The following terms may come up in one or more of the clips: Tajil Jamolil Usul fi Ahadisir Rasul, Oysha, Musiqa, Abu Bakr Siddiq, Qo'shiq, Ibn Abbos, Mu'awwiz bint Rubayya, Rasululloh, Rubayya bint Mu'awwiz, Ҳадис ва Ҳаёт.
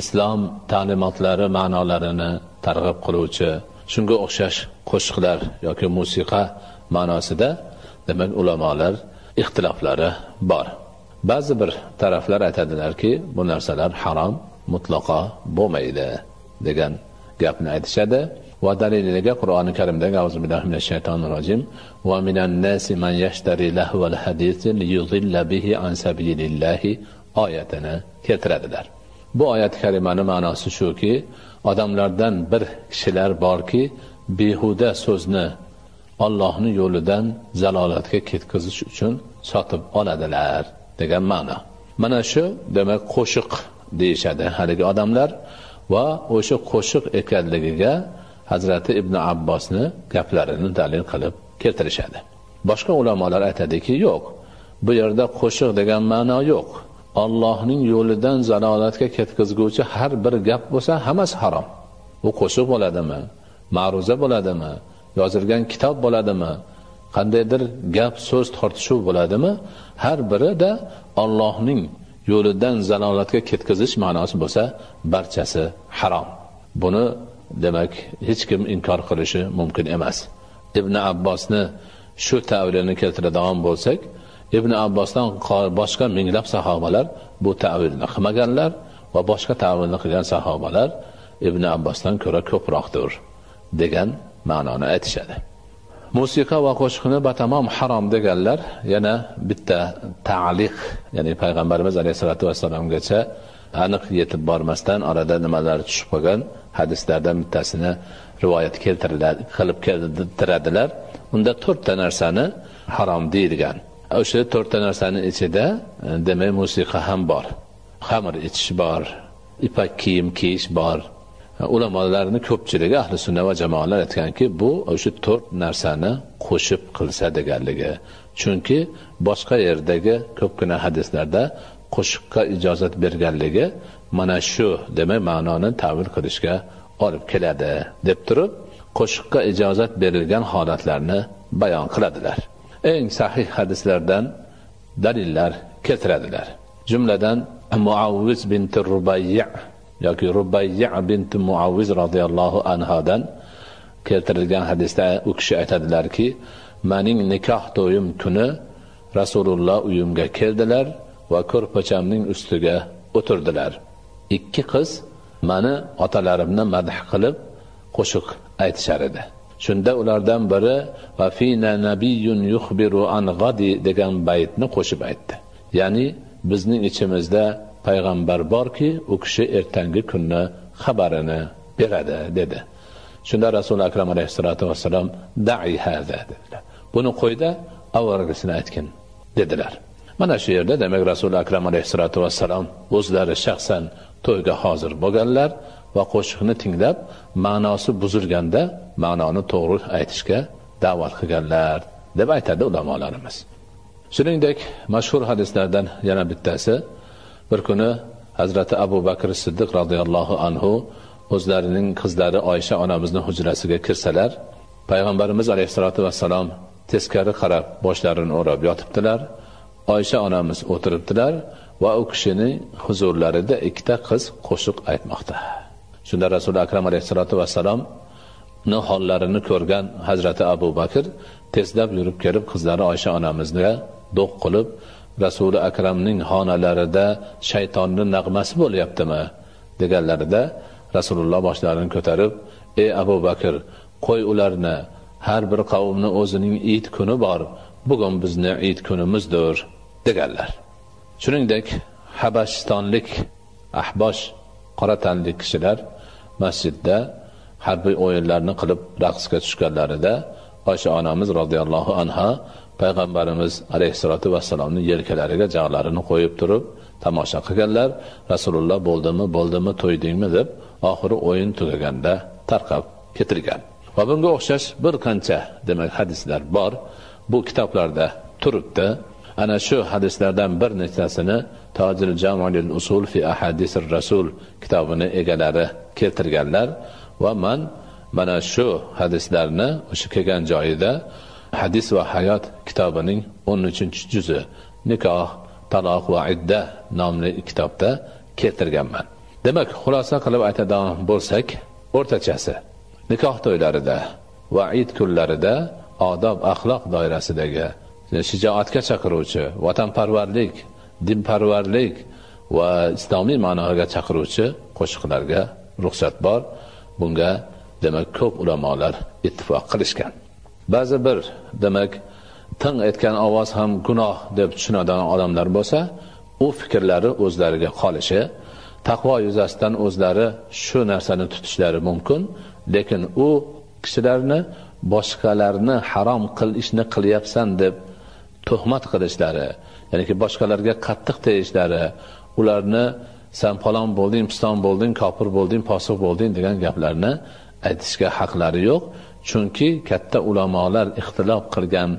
islom ta'limotlari ma'nolarini targ'ib qiluvchi, shunga o'xshash qo'shiqlar yoki musiqa ma'nosida demak ulamolar ixtiloflari bor. Ba'zi bir taraflar aytadilarki, bu narsalar harom, mutlaqo bo'lmaydi degan gapni aytishadi. Va daliliga Qur'oni Karimdagi auzubillahi minash shaytonir rojim va minan nasi man yashtari lahval hadisi liyudilla bihi an sabilillahi oyatini keltiradilar. Bu oyat karimani ma'nosi shuki, odamlardan bir kishilar borki, behuda so'zni Allohning yo'lidan zalolatga ketkazish uchun sotib oladilar degan ma'no. Mana shu demak qo'shiq deyishadi haligi odamlar va o'sha qo'shiq ekanligiga Hazrati Ibn Abbosni gaplarini dalil qilib keltirishadi. Boshqa ulamolar aytadiki, yo'q, bu yerda qo'shiq degan ma'no yo'q. Allohning yo'lidan zalolatga ketkizguvchi har bir gap bo'lsa, hammasi harom. Bu qo'shiq bo'ladimi, ma'ruza bo'ladimi, yozilgan kitob bo'ladimi, qandaydir gap so'z tortishuv bo'ladimi, har birida Allohning yo'lidan zalolatga ketkizish ma'nosi bo'lsa, barchasi harom. Buni demak hech kim inkor qilishi mumkin emas. Ibn Abbosni shu ta'vilini keltiradigan bo'lsak, Ibn Abbosdan boshqa minglab sahobalar bu ta'vilni qilmaganlar va boshqa ta'vilni qilgan sahobalar Ibn Abbosdan ko'ra ko'proqdir degan ma'noni aytishadi. Musiqa va qo'shiqni batamom harom deganlar yana bitta ta'liq, ya'ni payg'ambarimiz alayhisolatu vassalomgacha aniq yetib bormasdan orada nimalar tushib qolgan hadislardan bittasini rivoyat keltiradilar. Unda 4 ta narsani harom deyilgan. O'sha 4 ta narsaning ichida demak musiqa ham bor, xamir ichish bor, ipak kiyim kiyish bor. Ulamolarning ko'pchiligi ahli sunna va jamoalar aytganki, bu o'sha 4 narsani qo'shib qilsa deganligi. Chunki boshqa yerdagi ko'pgina hadislarda qo'shiqqa ijozat berganligi mana shu demak ma'noni ta'vil qilishga olib keladi deb turib, qo'shiqqa ijozat berilgan holatlarni bayon qiladilar. Eng sahih hadislardan dalillar keltiradilar. Jumladan Mu'awwiz bint Rubayya yoki Rubayya bint Mu'awwiz radhiyallohu anhadan keltirilgan hadisda u kishi aytadilarki, mening nikoh to'yim kuni Rasululloh uyimga keldilar va ko'rpachamning ustiga o'tirdilar. 2 qiz meni otalarimni madh qilib qo'shiq aytishar edi. Shunda ulardan biri va fina nabiyyun yukhbiru an gadi degan baytni qo'shib aytdi. Ya'ni bizning ichimizda payg'ambar borki, u kishi ertangi kunni xabarini beradi dedi. Shunda Rasul akram alayhisolatu vasallam da'i hada dedilar. Buni qo'yda avvalgisini aytgin dedilar. Mana shu yerda demak Rasul akram alayhisolatu vassalom o'zlari shaxsan to'yga hozir bo'lganlar va qo'shiqni tinglab ma'nosi buzilganda ma'noni to'g'ri aytishga da'vat qilganlar deb aytadi ulamolarimiz. Shuningdek, mashhur hadislardan yana bittasi, bir kuni Hazrati Abu Bakr Siddiq radhiyallohu anhu o'zlarining qizlari Oysha onamizning hujrasiga kirsalar, payg'ambarimiz alayhisolatu vassalom teskari qarab boshlarini o'rab yotibdilar. Oysha onamiz o'tiribdilar va u kishining huzurlarida 2 ta qiz qo'shiq aytmoqda. Shunda Rasul akram alayhisolatu vassalom ning hollarini ko'rgan Hazrati Abu Bakr tezlab yurib kelib qizlari Oysha onamizga do'q qilib, Rasul akramning xonalarida shaytonning nag'masi bo'lyaptimi deganlarida Rasululloh boshlarini ko'tarib, "Ey Abu Bakr, qo'y ularni, har bir qavmni o'zining Eid kuni bor. Bugun bizni Eid kunimizdir" deganlar. Shuningdek, Habashistonlik ahbosh qora tanli kishilar masjidda harbiy o'yinlarni qilib raqsga tushganlarida Oysha onamiz radhiyallohu anha payg'ambarimiz alayhisolatu vassalomning yelkalariga jag'larini qo'yib turib tomosha qilganlar. Rasululloh "Bo'ldimi, to'ydingmi?" deb oxiri o'yin tugaganda tarqab ketilgan. Va bunga o'xshash bir qancha demak hadislar bor. Bu kitoblarda turibdi. Ana shu hadislardan bir nechtasini Tajil Jamolil Usul fi Ahadisir Rasul kitobini egalari keltirganlar va men mana shu hadislarni o'sha kelgan joyida Hadis va Hayot kitobining 13-juzi Nikoh, Taloq va Idda nomli kitobda keltirganman. Demek xulasa qilib aytadigan bo'lsak, o'rtachasi nikoh to'ylarida va Eid kunlarida odob axloq doirasidagi shijoatga chaqiruvchi, vatanparvarlik, dinparvarlik va islomiy ma'noga chaqiruvchi qo'shiqlarga ruxsat bor. Bunga demak ko'p ulamolar ittifoq qilishgan. Ba'zi bir demak tin etgan ovoz ham gunoh deb tushunadigan odamlar bo'lsa, u fikrlari o'zlariga qolishi, taqvo yuzasidan o'zlari shu narsani tutishlari mumkin, lekin u kishilarni boshqalarni harom qil ishni qilyapsan deb tuhmat qilishlari, ya'niki boshqalarga qattiq deyishlari, ularni sen palon bo'lding, piston bo'lding, kofir bo'lding, fosiq bo'lding degan gaplarni aytishga haqlari yo'q, chunki katta ulamolar ixtilof qilgan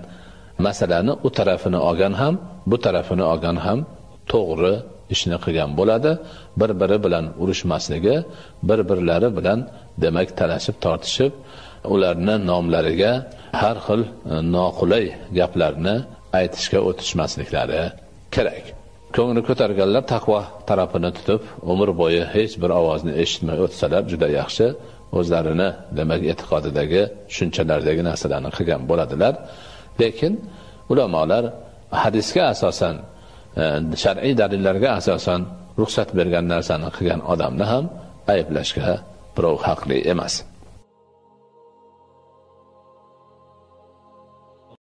masalani u tarafini olgan ham, bu tarafini olgan ham to'g'ri ishni qilgan bo'ladi. Bir-biri bilan urushmasligi, bir-birlari bilan demak talashib tortishib, ularni nomlariga har xil noqulay gaplarni aytishga o'tishmasliklari kerak. Ko'ngli ko'targanlar taqvo tarafini tutib, umr bo'yi hech bir ovozni eshitmay o'tsalar juda yaxshi, o'zlarini demak e'tiqodidagi, tushunchalaridagi narsalarni qilgan bo'ladilar. Lekin ulamolar hadisga asosan, shar'iy dalillarga asosan ruxsat bergan narsani qilgan odamni ham ayblashga birov haqli emas.